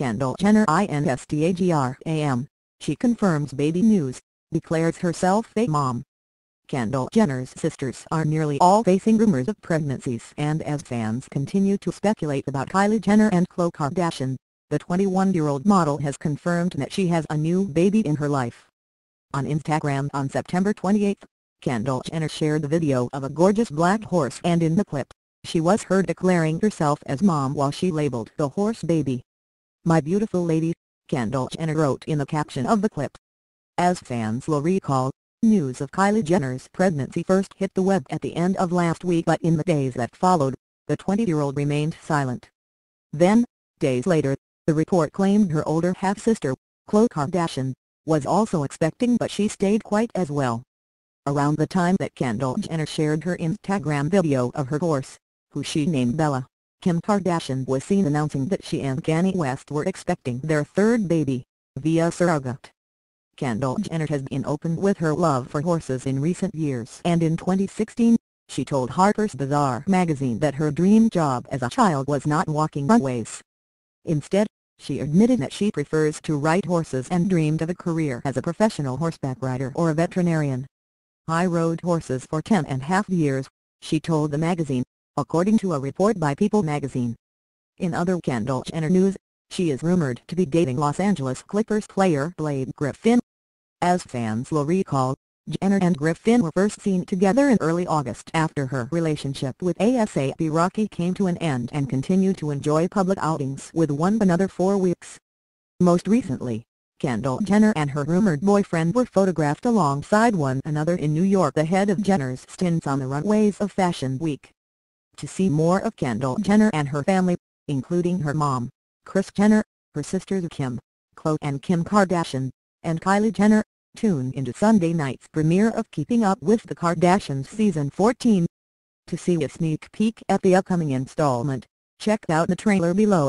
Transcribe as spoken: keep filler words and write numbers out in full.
Kendall Jenner Instagram. She confirms baby news, declares herself a mom. Kendall Jenner's sisters are nearly all facing rumors of pregnancies, and as fans continue to speculate about Kylie Jenner and Khloe Kardashian, the twenty-one-year-old model has confirmed that she has a new baby in her life. On Instagram on September twenty-eighth, Kendall Jenner shared the video of a gorgeous black horse, and in the clip, she was heard declaring herself as mom while she labeled the horse baby. "My beautiful lady," Kendall Jenner wrote in the caption of the clip. As fans will recall, news of Kylie Jenner's pregnancy first hit the web at the end of last week, but in the days that followed, the twenty-year-old remained silent. Then, days later, the report claimed her older half-sister, Khloe Kardashian, was also expecting, but she stayed quiet as well. Around the time that Kendall Jenner shared her Instagram video of her horse, who she named Bella, Kim Kardashian was seen announcing that she and Kanye West were expecting their third baby, via surrogate. Kendall Jenner has been open with her love for horses in recent years, and in twenty sixteen, she told Harper's Bazaar magazine that her dream job as a child was not walking runways. Instead, she admitted that she prefers to ride horses and dreamed of a career as a professional horseback rider or a veterinarian. "I rode horses for ten and a half years," she told the magazine, according to a report by People magazine. In other Kendall Jenner news, she is rumored to be dating Los Angeles Clippers player Blake Griffin. As fans will recall, Jenner and Griffin were first seen together in early August after her relationship with ASAP Rocky came to an end, and continued to enjoy public outings with one another for weeks. Most recently, Kendall Jenner and her rumored boyfriend were photographed alongside one another in New York ahead of Jenner's stints on the runways of Fashion Week. To see more of Kendall Jenner and her family, including her mom, Kris Jenner, her sisters Kim, Khloe and Kim Kardashian, and Kylie Jenner, tune into Sunday night's premiere of Keeping Up With The Kardashians Season fourteen. To see a sneak peek at the upcoming installment, check out the trailer below.